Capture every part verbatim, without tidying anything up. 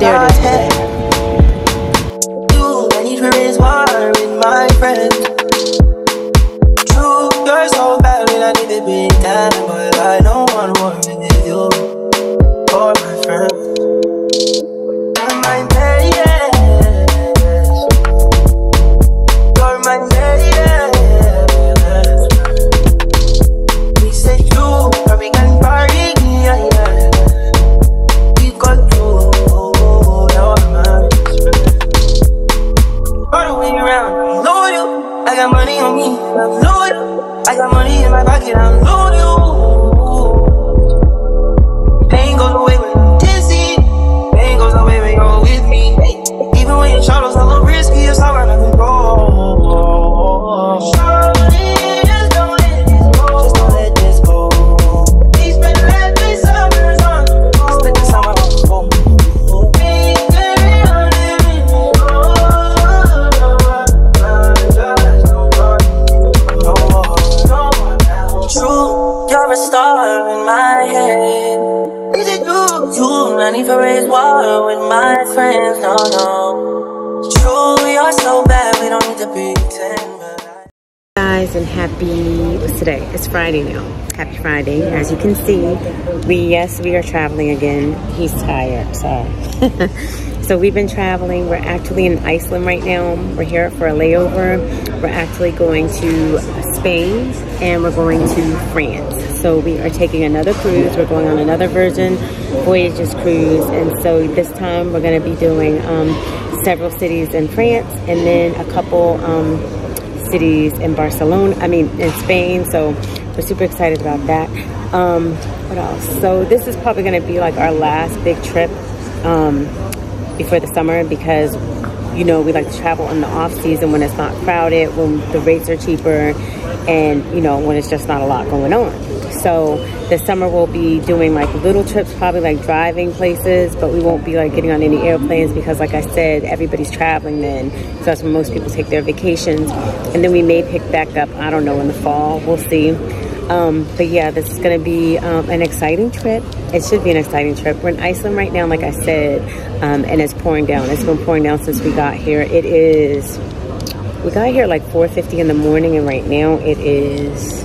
There it is today. You, I need to raise water with my friends. True, you're so bad when I need to be dead, but I don't want war with you or my friends. You're my lady. You're my lady. We said you, but we can party. I got money in my pocket, I'm loaded. Pain goes away when I'm dizzy. Pain goes away when you're with me. Even when your shadows a little risky, it's all out of control. I need to raise water with my friends, no, no. True, we are so bad, we don't need to be pretend. Guys, and happy, what's today? It's Friday now. Happy Friday. As you can see, we, yes, we are traveling again. He's tired, so. So we've been traveling. We're actually in Iceland right now. We're here for a layover. We're actually going to Spain, and we're going to France. So we are taking another cruise. We're going on another Virgin Voyages cruise. And so this time we're gonna be doing um, several cities in France and then a couple um, cities in Barcelona, I mean in Spain. So we're super excited about that. Um, what else? So this is probably gonna be like our last big trip um, before the summer, because you know, we like to travel in the off season when it's not crowded, when the rates are cheaper, and you know, when it's just not a lot going on. So this summer we'll be doing like little trips, probably like driving places, but we won't be like getting on any airplanes because like I said, everybody's traveling then. So that's when most people take their vacations. And then we may pick back up, I don't know, in the fall, we'll see. Um, but yeah, this is gonna be um, an exciting trip. It should be an exciting trip. We're in Iceland right now, like I said, um, and it's pouring down. It's been pouring down since we got here. It is, we got here at like four fifty in the morning, and right now it is,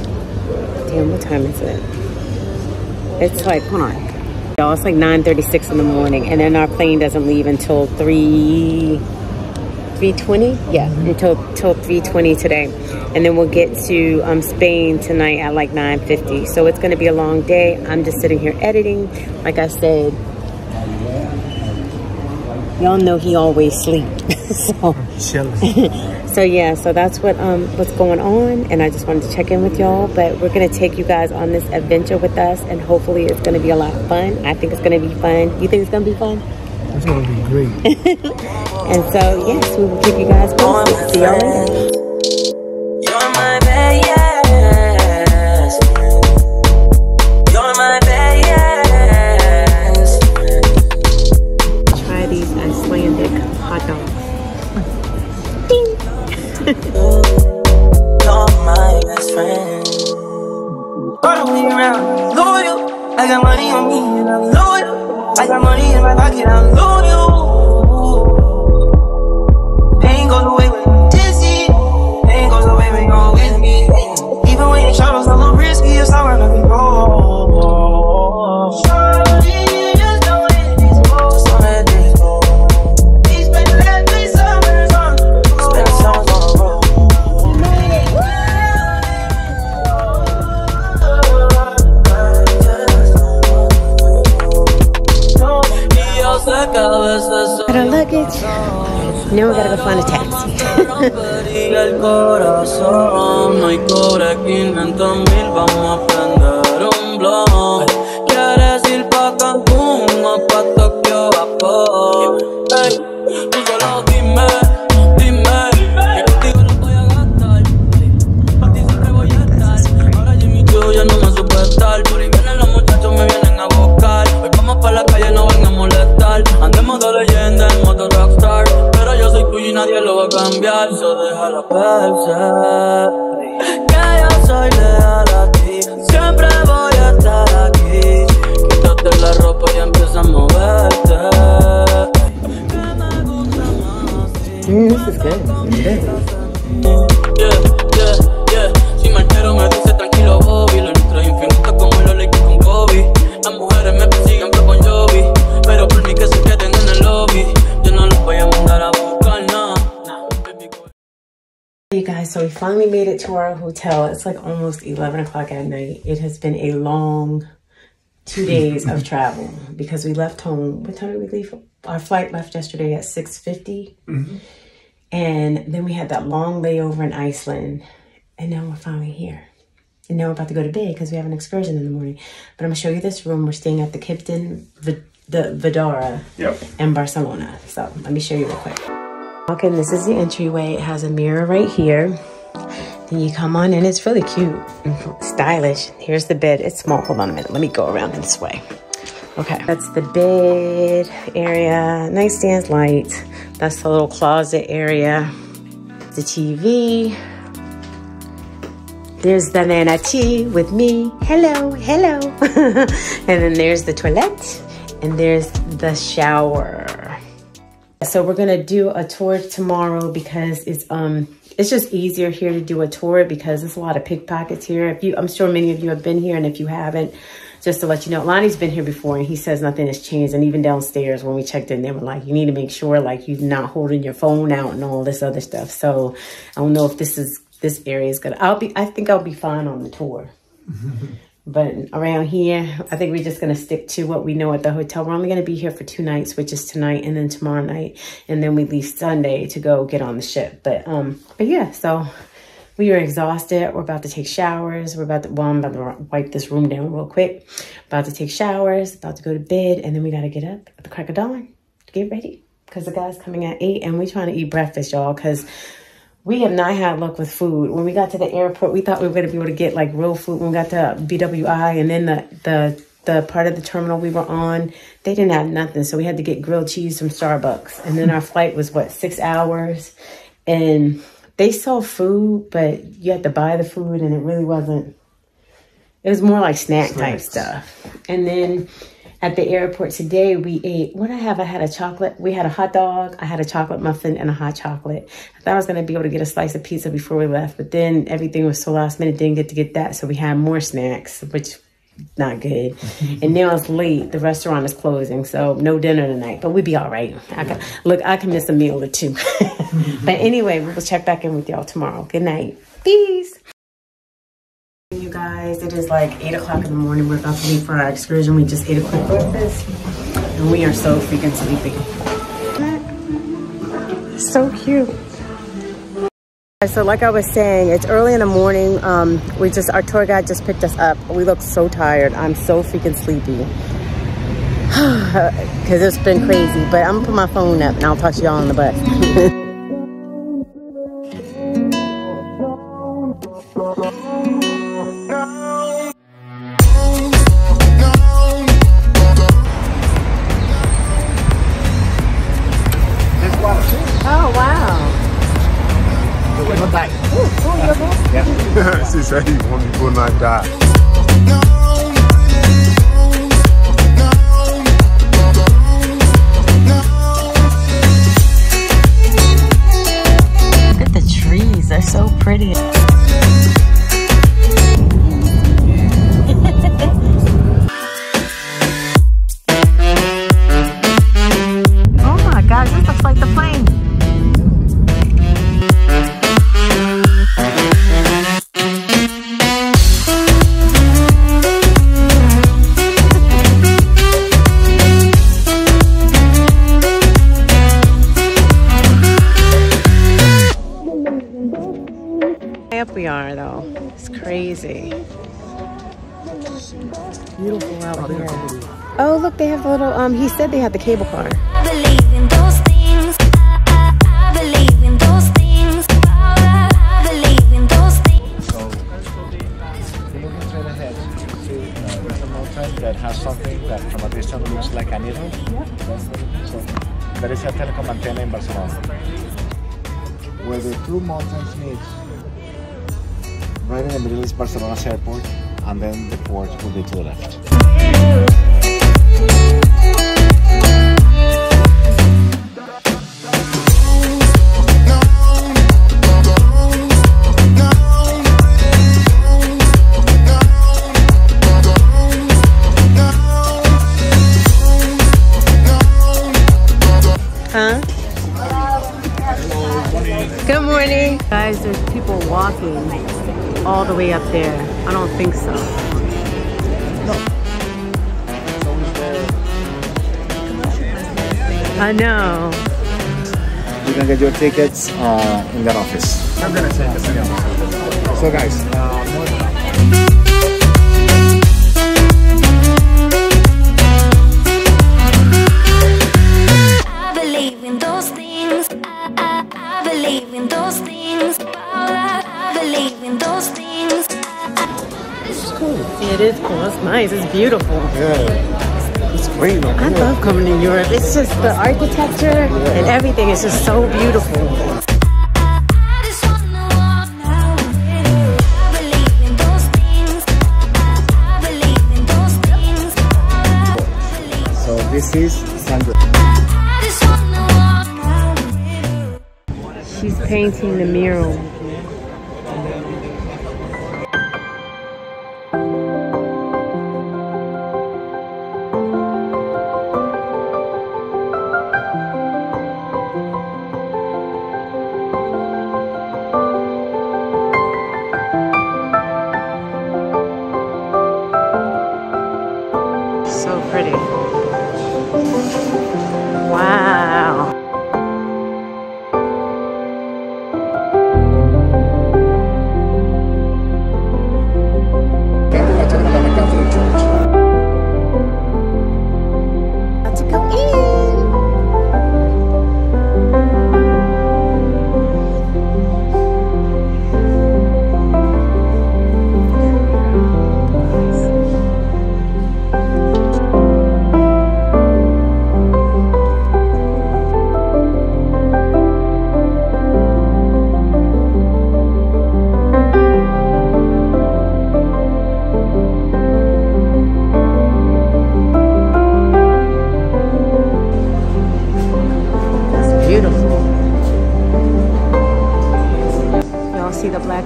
damn, what time is it? It's like, hold on. Y'all, it's like nine thirty-six in the morning, and then our plane doesn't leave until three twenty? Yeah, until till three twenty today. And then we'll get to um, Spain tonight at like nine fifty. So it's gonna be a long day. I'm just sitting here editing. Like I said, y'all know he always sleeps. So, so yeah, so that's what um, what's going on. And I just wanted to check in with y'all, but we're gonna take you guys on this adventure with us, and hopefully it's gonna be a lot of fun. I think it's gonna be fun. You think it's gonna be fun? It's gonna be great. And so, yes, we will keep you guys posted. See y'all. Now we gotta go find a taxi. Nadie lo va a cambiar, so déjala pensar que yo soy leal a ti, siempre. sí, es que, es que. Yeah, yeah, yeah. Si me altero me dice tranquilo Bobby. Lo nuestro es infinito como lo leí con Kobe. Las mujeres me persiguen por Bon Jovi, pero por mí que se queden en el lobby. Yo no los voy a mandar a buscar, no. Hey guys, so we finally made it to our hotel. It's like almost eleven o'clock at night. It has been a long two days of travel because we left home. What time did we leave? Our flight left yesterday at six fifty. Mm-hmm. And then we had that long layover in Iceland. And now we're finally here. And now we're about to go to bed because we have an excursion in the morning. But I'm going to show you this room. We're staying at the Kimpton the Vividora yep. in Barcelona. So let me show you real quick. Walk in. This is the entryway. It has a mirror right here. Then you come on in. It's really cute and stylish. Here's the bed. It's small. Hold on a minute. Let me go around this way. Okay, that's the bed area, nightstands, lights. That's the little closet area, the T V. There's the manatee with me. Hello, hello. And then there's the toilet and there's the shower. So we're gonna do a tour tomorrow because it's um it's just easier here to do a tour because there's a lot of pickpockets here. If you, I'm sure many of you have been here, and if you haven't, just to let you know, Lonnie's been here before and he says nothing has changed. And even downstairs when we checked in, they were like, you need to make sure like you're not holding your phone out and all this other stuff. So I don't know if this is, this area is gonna, I'll be, I think I'll be fine on the tour. But around here, I think we're just gonna stick to what we know at the hotel. We're only gonna be here for two nights, which is tonight and then tomorrow night. And then we leave Sunday to go get on the ship. But, um, but yeah, so we are exhausted. We're about to take showers. We're about to, well, I'm about to wipe this room down real quick. About to take showers, about to go to bed, and then we gotta get up at the crack of dawn to get ready. Because the guy's coming at eight and we're trying to eat breakfast, y'all, because we have not had luck with food. When we got to the airport, we thought we were gonna be able to get like real food. When we got to B W I and then the, the, the part of the terminal we were on, they didn't have nothing. So we had to get grilled cheese from Starbucks. And then our flight was what, six hours? And they sold food, but you had to buy the food, and it really wasn't, it was more like snack type stuff. And then at the airport today, we ate, what I have, I had a chocolate, we had a hot dog, I had a chocolate muffin and a hot chocolate. I thought I was gonna be able to get a slice of pizza before we left, but then everything was so last minute, didn't get to get that, so we had more snacks, which not good. And now it's late, the restaurant is closing, so no dinner tonight, but we'd be all right. I can, look, I can miss a meal or two. But anyway, we'll check back in with y'all tomorrow. Good night. Peace. You guys, it is like eight o'clock in the morning. We're about to leave for our excursion. We just ate a quick breakfast and we are so freaking sleepy. So cute. So like I was saying, it's early in the morning. Um, we just, our tour guide just picked us up. We look so tired. I'm so freaking sleepy. Cause it's been crazy, but I'm gonna put my phone up and I'll talk to y'all on the bus. Oh, wow. Like, ooh, ooh, yeah, uh, yeah. She said he won't be will not die. Look at the trees, they're so pretty. Crazy. Beautiful out here. Oh, look, they have a little, um, he said they had the cable car. I believe in those things. I, I, I believe in those things. I, I believe in those things. So, they look straight ahead. You can see there's a mountain that has something that from a distance looks like a needle. So, there is a telecom antenna in Barcelona. Where the two mountains meet. Right in the middle is Barcelona's airport, and then the port will be to the left. walking all the way up there. I don't think so. I know. You can get your tickets uh, in that office. I'm gonna take this again. So guys. Uh, It is cool. It's nice. It's beautiful. Yeah, it's great. I, I love coming to Europe. It's just the architecture yeah. and everything is just so beautiful. So this is Sandra. She's painting the mural.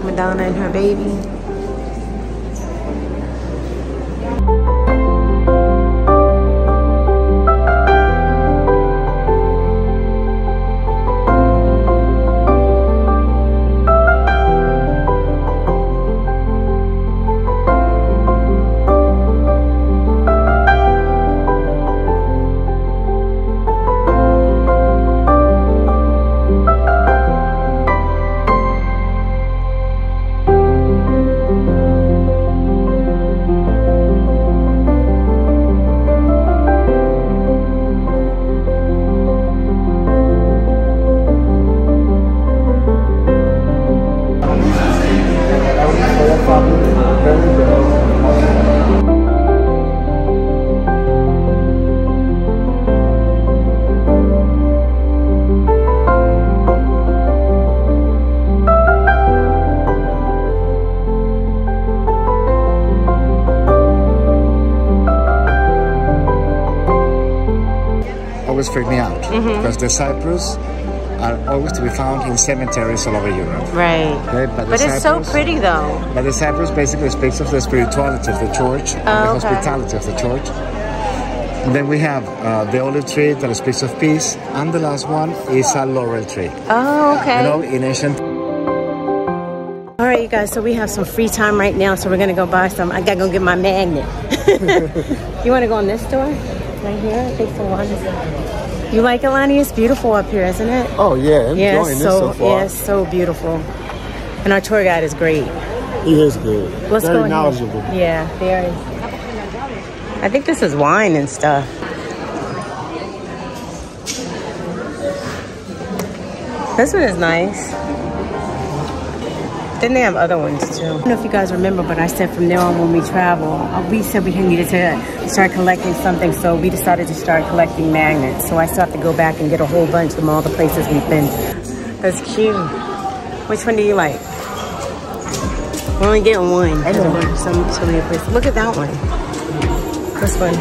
Madonna and her baby. Freak me out mm-hmm. because the cypress are always to be found in cemeteries all over Europe. Right. Okay? But, but it's cypress, so pretty though. But the cypress basically speaks of the spirituality of the church, oh, and the okay. hospitality of the church. And then we have uh, the olive tree that speaks of peace, and the last one is a laurel tree. Oh, okay. You know, in ancient. All right, you guys. So we have some free time right now, so we're gonna go buy some. I gotta go get my magnet. You wanna go in this store? Right here, I think so. You like it, Lonnie? It's beautiful up here, isn't it? Oh yeah, yeah, enjoying so, it so far. Yeah, it's so beautiful. And our tour guide is great. He is good. Let's Very go knowledgeable. Here. Yeah, there is. I think this is wine and stuff. This one is nice. Then they have other ones too. I don't know if you guys remember, but I said from now on when we travel, we said we needed to start collecting something, so we decided to start collecting magnets. So I still have to go back and get a whole bunch from all the places we've been. That's cute. Which one do you like? We're only getting one. I don't know. So, so many places. Look at that one. This one.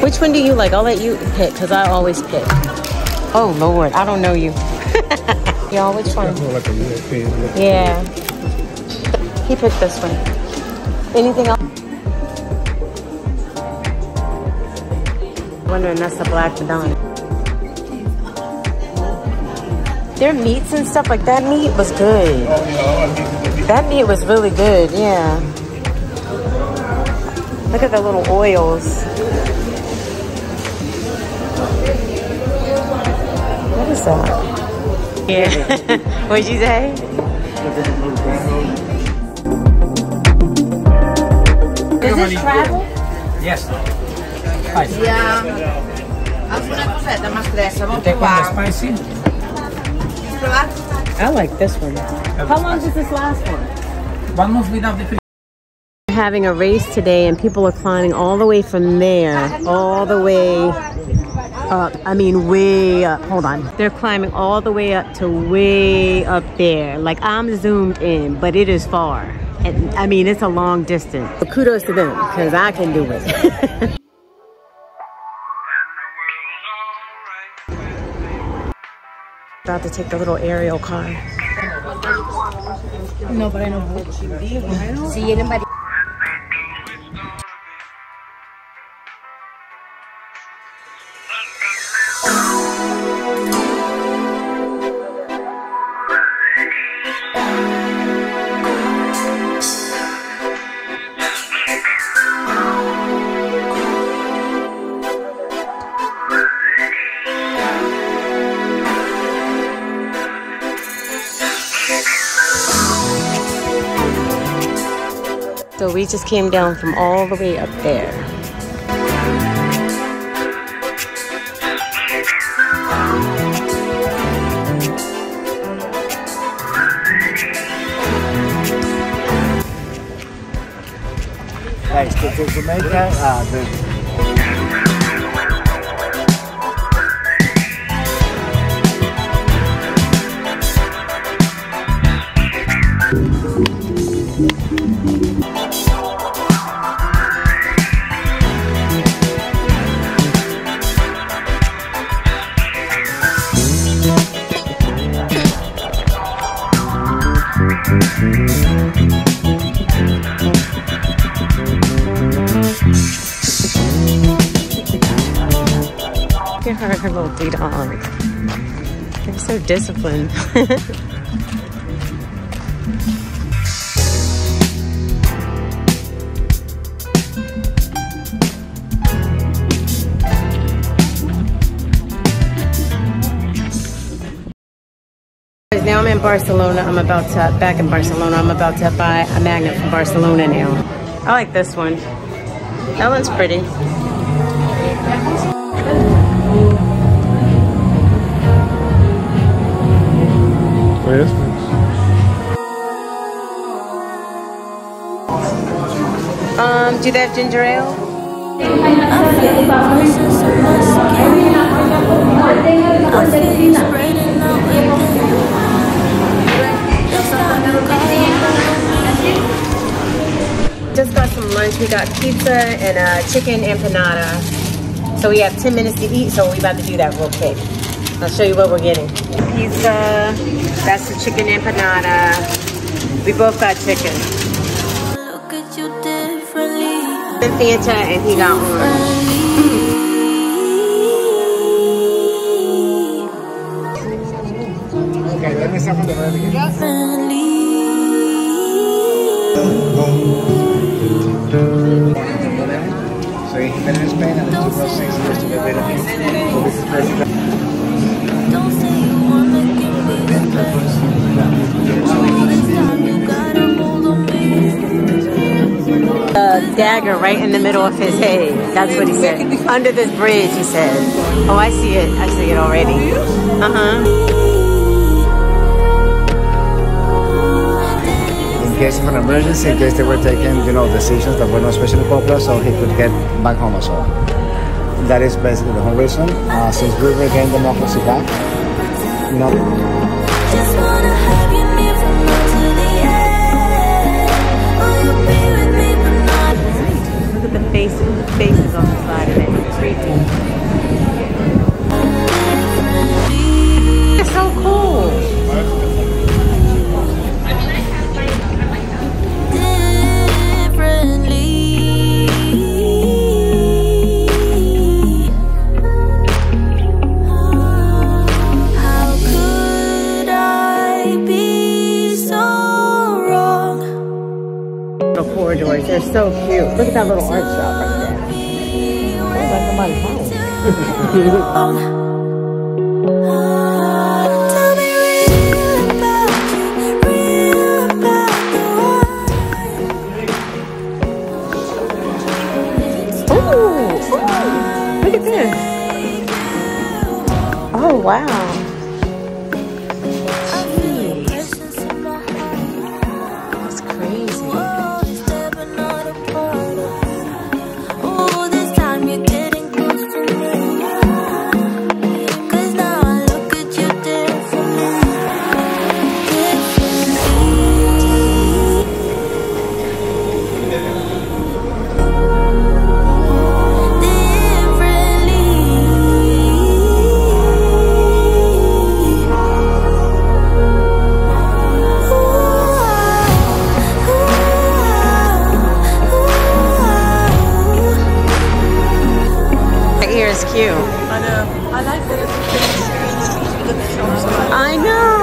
Which one do you like? I'll let you pick, because I always pick. Oh, Lord. I don't know you. Y'all, which one? Like a European, European. Yeah. He picked this one. Anything else? Wondering, that's the Black Madonna. their meats and stuff, like that meat was good. That meat was really good, yeah. Look at the little oils. What is that? Yeah. What'd you say? Is this travel? Yes. Yeah. Alcuna cosetta más pressa. Vamos provar. I like this one. How long does this last for? One month without the food. We're having a race today and people are climbing all the way from there, all the way up. I mean, way up. Hold on. They're climbing all the way up to way up there. Like, I'm zoomed in, but it is far. I mean, it's a long distance. But kudos to them, because I can do it. About to take the little aerial car. No, but I know what See anybody. So we just came down from all the way up there. Thanks to Jamaica. Ah, look at her, her little three dollars. They're so disciplined. Now I'm in Barcelona. I'm about to back in Barcelona. I'm about to buy a magnet from Barcelona now. I like this one. That one's pretty. Yes, um, do they have ginger ale? Just got some lunch. We got pizza and a chicken empanada. So we have ten minutes to eat, so we're about to do that real quick. I'll show you what we're getting. Pizza, that's the chicken empanada. We both got chicken. Look at you differently. The Fanta and he got orange. Okay, let me sample the bread again. So he's been in Spain and it took us six years to get rid of him. Don't say you wanna give me the best. A dagger right in the middle of his head. That's what he said. Under this bridge, he said. Oh, I see it. I see it already. Uh-huh. In case of an emergency, in case they were taking, you know, decisions that were not especially popular, so he could get back home as well. That is basically the whole reason. Uh, since we regained democracy back, you know. Look at the faces, the faces on the side of it. It's creepy. It's so cool. corridors. They're so cute. Look at that little art shop right there. That's like somebody's house. Oh, wow. Jeez. That's crazy. Cute. I know. I like that it's I know.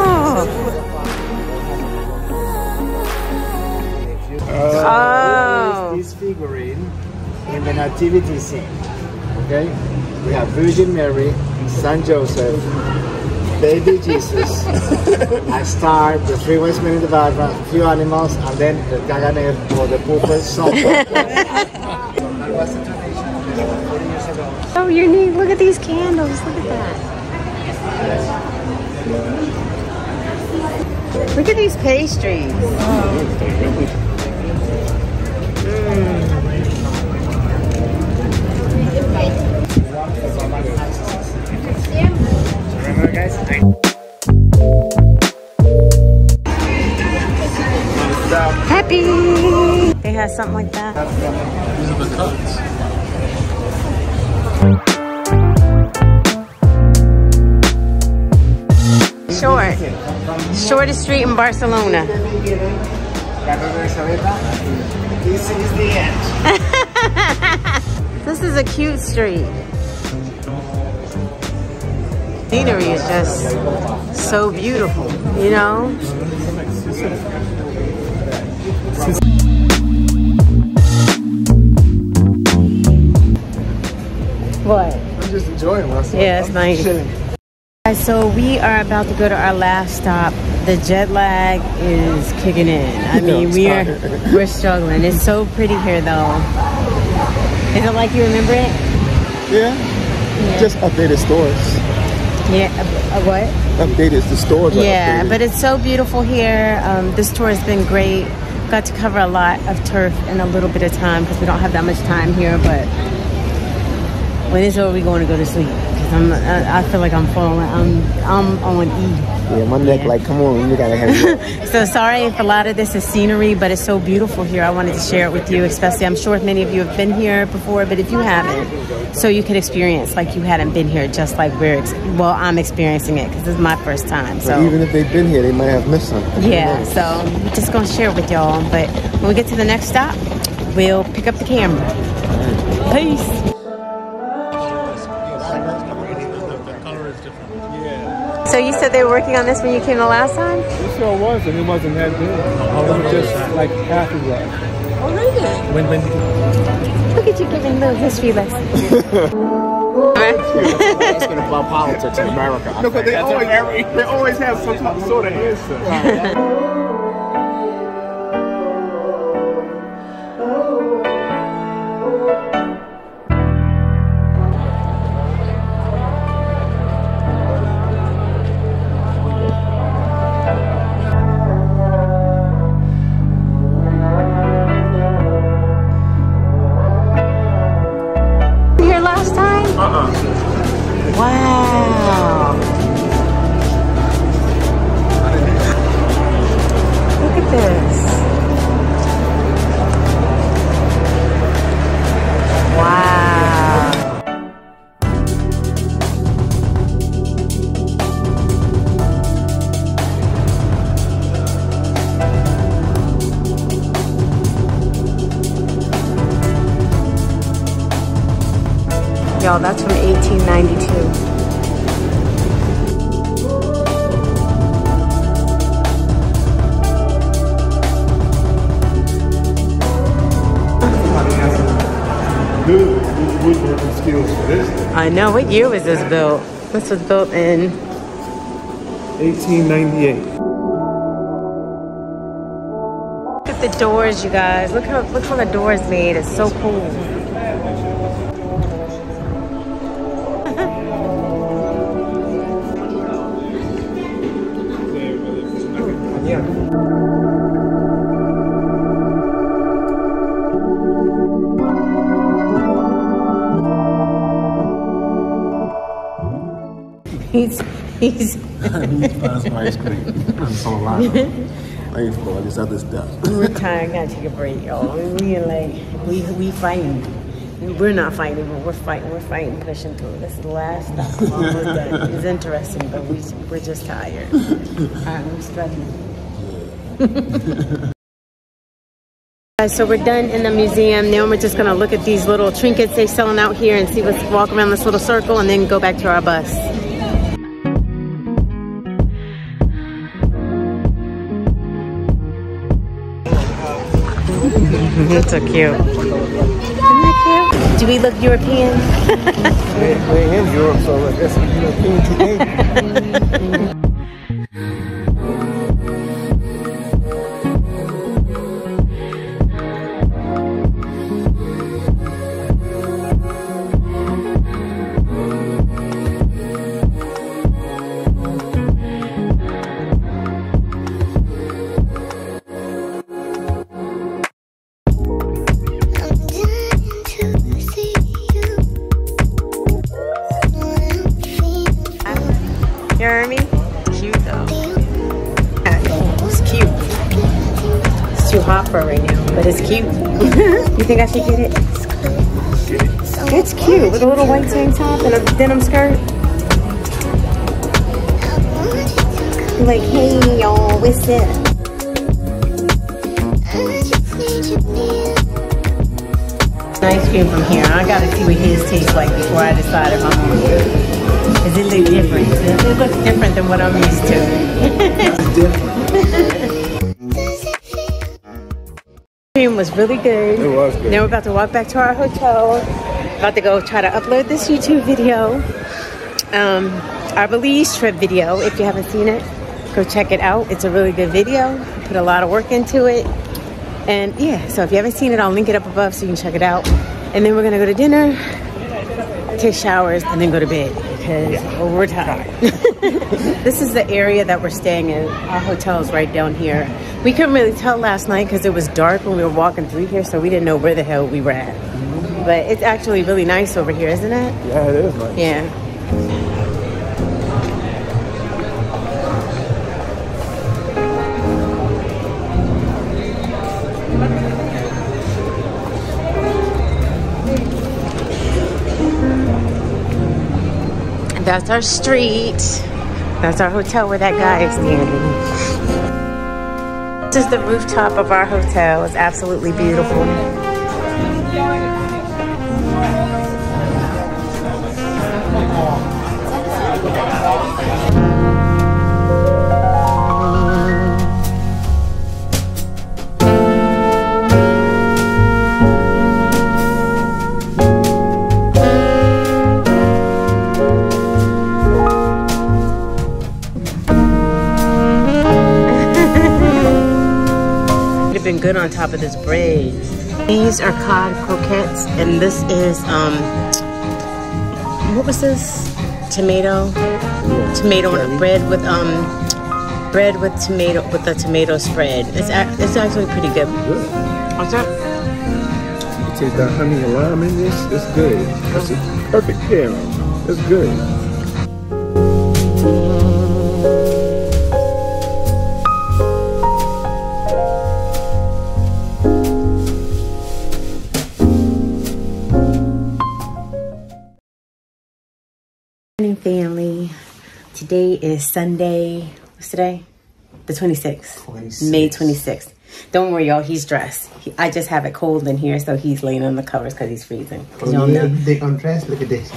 Uh, oh. This figurine in the nativity scene. Okay. We have Virgin Mary, Saint Joseph, baby Jesus, a star, the three wise men in the background, a few animals, and then the Caganer or the Pooper. Oh, you're neat. Look at these candles. Look at that. Look at these pastries. Mm. Happy! They have something like that. These are the cups. Short. Shortest street in Barcelona. This is the end. This is a cute street. Scenery is just so beautiful, you know? What? I'm just enjoying myself. Yeah, it's I'm nice. Alright, so we are about to go to our last stop. The jet lag is kicking in. I mean, no, we are we're struggling. It's so pretty here, though. Is it like you remember it? Yeah. yeah. Just updated stores. Yeah. A, a what? Updated the stores. Yeah, are but it's so beautiful here. Um, this tour has been great. Got to cover a lot of turf in a little bit of time because we don't have that much time here, but. When it's over, we're going to go to sleep. Cause I'm, I, I feel like I'm falling. I'm, I'm on E. Yeah, my neck. Yeah. Like, come on, you gotta have it. So sorry if a lot of this is scenery, but it's so beautiful here. I wanted to share it with you, especially. I'm sure many of you have been here before, but if you haven't, so you can experience like you hadn't been here, just like we're. Ex well, I'm experiencing it because this is my first time. So but even if they've been here, they might have missed something. Yeah. So I'm just gonna share it with y'all. But when we get to the next stop, we'll pick up the camera. Peace. So you said they were working on this when you came the last time? It sure was, and it wasn't that good. It was just like half of that. Oh, really? When, when did you... Look at you giving little history lessons. I'm just going to apply politics in America. No, but they always, they always have some sort of answer. Y'all, that's from eighteen ninety-two. woodworking skills for this thing. I know. What year was this built? This was built in eighteen ninety-eight. Look at the doors, you guys. Look how look how the door is made. It's so cool. He's, he's. I need to find some ice cream. I'm so alive. I ain't for all this other stuff. We're tired. Gotta take a break, y'all. We are like, we we fighting. We're not fighting, but we're fighting. We're fighting, pushing through. This is the last stop. We're done. It's interesting, but we we're just tired. All right, we're struggling. So we're done in the museum. Now we're just gonna look at these little trinkets they're selling out here and see what's walk around this little circle, and then go back to our bus. That's so cute. Isn't that cute? Do we look European? We're, we're in Europe, so I guess we're European today. You think I should get it? It's cute with a little white tank top and a denim skirt. Like, hey y'all, what's up? Ice cream from here. I gotta see what his tastes like before I decide if I'm gonna get it. Does it look different? It looks different than what I'm used to. It's different. Was really good. It was good. Now we're about to walk back to our hotel. About to go try to upload this YouTube video, um, our Belize trip video. If you haven't seen it, go check it out. It's a really good video. Put a lot of work into it, and yeah. So if you haven't seen it, I'll link it up above so you can check it out. And then we're gonna go to dinner, take showers, and then go to bed because yeah. well, we're tired. This is the area that we're staying in. Our hotel's right down here. We couldn't really tell last night because it was dark when we were walking through here, so we didn't know where the hell we were at. Mm-hmm. But it's actually really nice over here, isn't it? Yeah, it is nice. Yeah. That's our street. That's our hotel where that guy is standing. This is the rooftop of our hotel. It's absolutely beautiful. Been good on top of this braid. These are cod croquettes, and this is um what was this? Tomato. Yeah. Tomato and bread with um bread with tomato with the tomato spread. It's a, it's actually pretty good. Good. What's up? You taste that honey and lime in this? It's good. That's a perfect pairing. It's good. Family, today is Sunday. What's today? The twenty-sixth. twenty-sixth. May twenty-sixth. Don't worry, y'all. He's dressed. He, I just have it cold in here, so he's laying on the covers because he's freezing. Oh, y'all know they undressed. Look at this.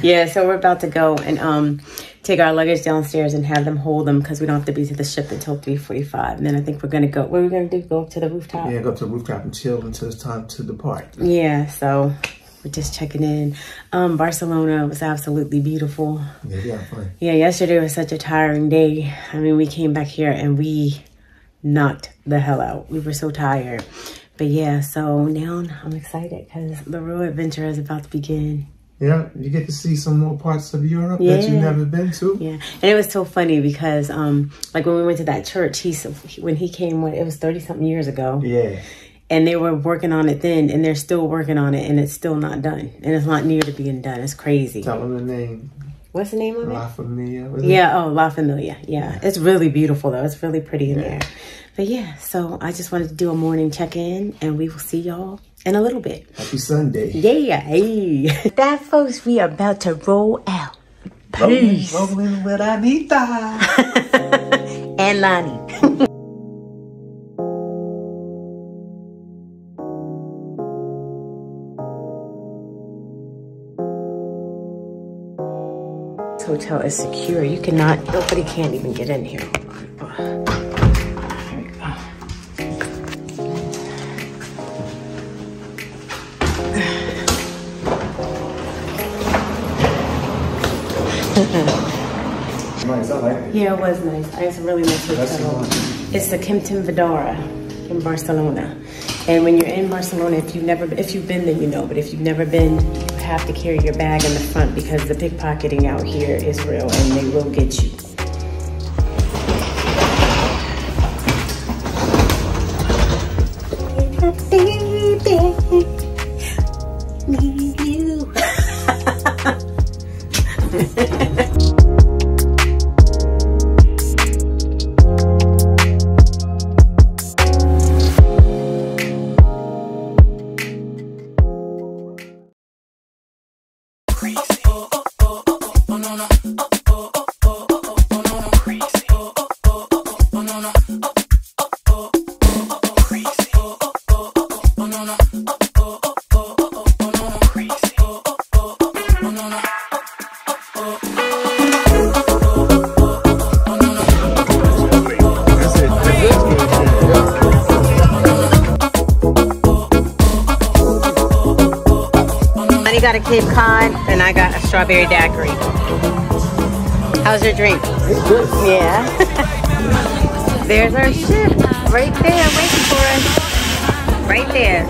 Yeah, so we're about to go, and um, take our luggage downstairs and have them hold them because we don't have to be to the ship until three forty-five. And then I think we're going to go, what are we going to do? Go to the rooftop? Yeah, go to the rooftop and chill until it's time to depart. Yeah, so we're just checking in. Um, Barcelona was absolutely beautiful. Yeah, yeah, fine. Yeah, yesterday was such a tiring day. I mean, we came back here and we knocked the hell out. We were so tired. But yeah, so now I'm excited because the real adventure is about to begin. Yeah, you get to see some more parts of Europe yeah. that you've never been to. Yeah, and it was so funny because, um, like when we went to that church, he when he came, it was thirty something years ago. Yeah, and they were working on it then, and they're still working on it, and it's still not done, and it's not near to being done. It's crazy. Tell them the name. What's the name of it? La Familia. Yeah. It? Oh, La Familia. Yeah. yeah, it's really beautiful though. It's really pretty in yeah. there. But yeah, so I just wanted to do a morning check-in, and we will see y'all in a little bit. Happy Sunday. Yeah, hey. That, folks, we are about to roll out. Peace. Rolling, rolling with Anita. And Lonnie. This hotel is secure. You cannot, nobody can't even get in here. Nice, I like it. Yeah, it was nice. It's a really nice hotel. It's the Kimpton Vividora in Barcelona. And when you're in Barcelona, if you've never, if you've been, then you know. But if you've never been, you have to carry your bag in the front because the pickpocketing out here is real, and they will get you. I got a Cape Cod and I got a strawberry daiquiri. How's your drink? It's good. Yeah. There's our ship right there waiting for us. Right there.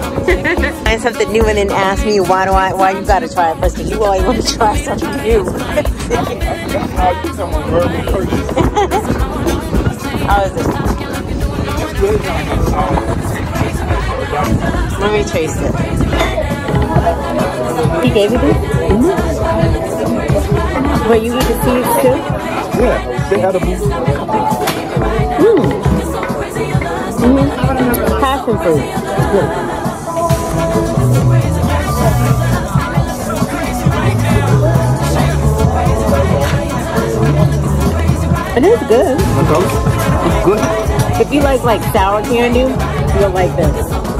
Find something new and then ask me why do I why you gotta try it first because you always want to try something new. How is it? Let me taste it. He gave it to mm -hmm. Well, you eat the seeds too? Yeah, they're edible. Mm. Mm -hmm. Passion fruit. Yeah. It is good. It's good. If you like like sour candy, you'll like this.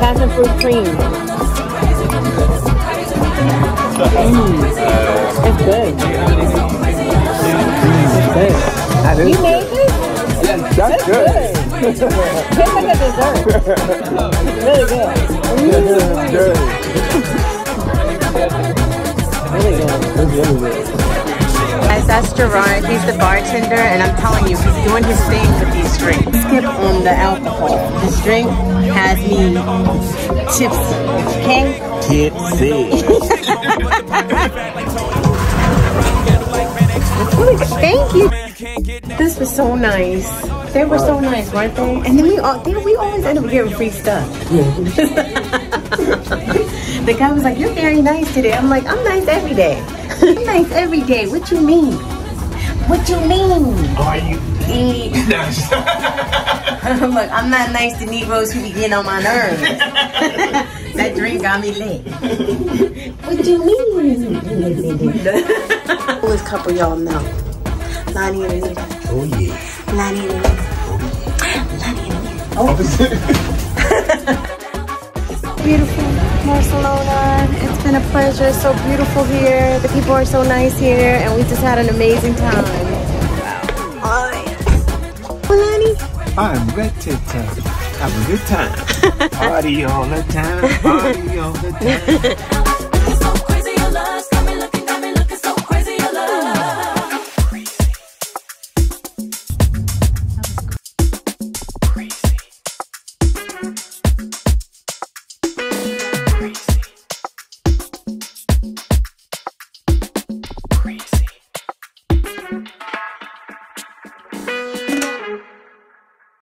Passion fruit cream. Mm. It's good. It's good. You made it? That's, that's good. It's good. It's like a dessert. It's really good. Mm. Good. Really good. It's really good. Guys, that's Gerard. He's the bartender, and I'm telling you, he's doing his thing with these drinks. Skip on the alcohol. This drink has me tipsy. Okay? Tipsy. Thank you. This was so nice. They were so nice, weren't they? And then we all, they, we always end up getting free stuff. The guy was like, "You're very nice today." I'm like, "I'm nice every day." Nice every day. What you mean? What you mean? Are you nice? I'm like, I'm not nice to Negroes who be getting on my nerves. That drink got me lit. What you mean? Coolest couple y'all know. Lonnie and Anita. Oh yeah. Lani and Lani and Opposite. Beautiful Barcelona. It's been a pleasure. So beautiful here. The people are so nice here, and we just had an amazing time. Wow. Hi. Lani. I'm Red Tip Tap. Have a good time. Party all the time. Party all the time.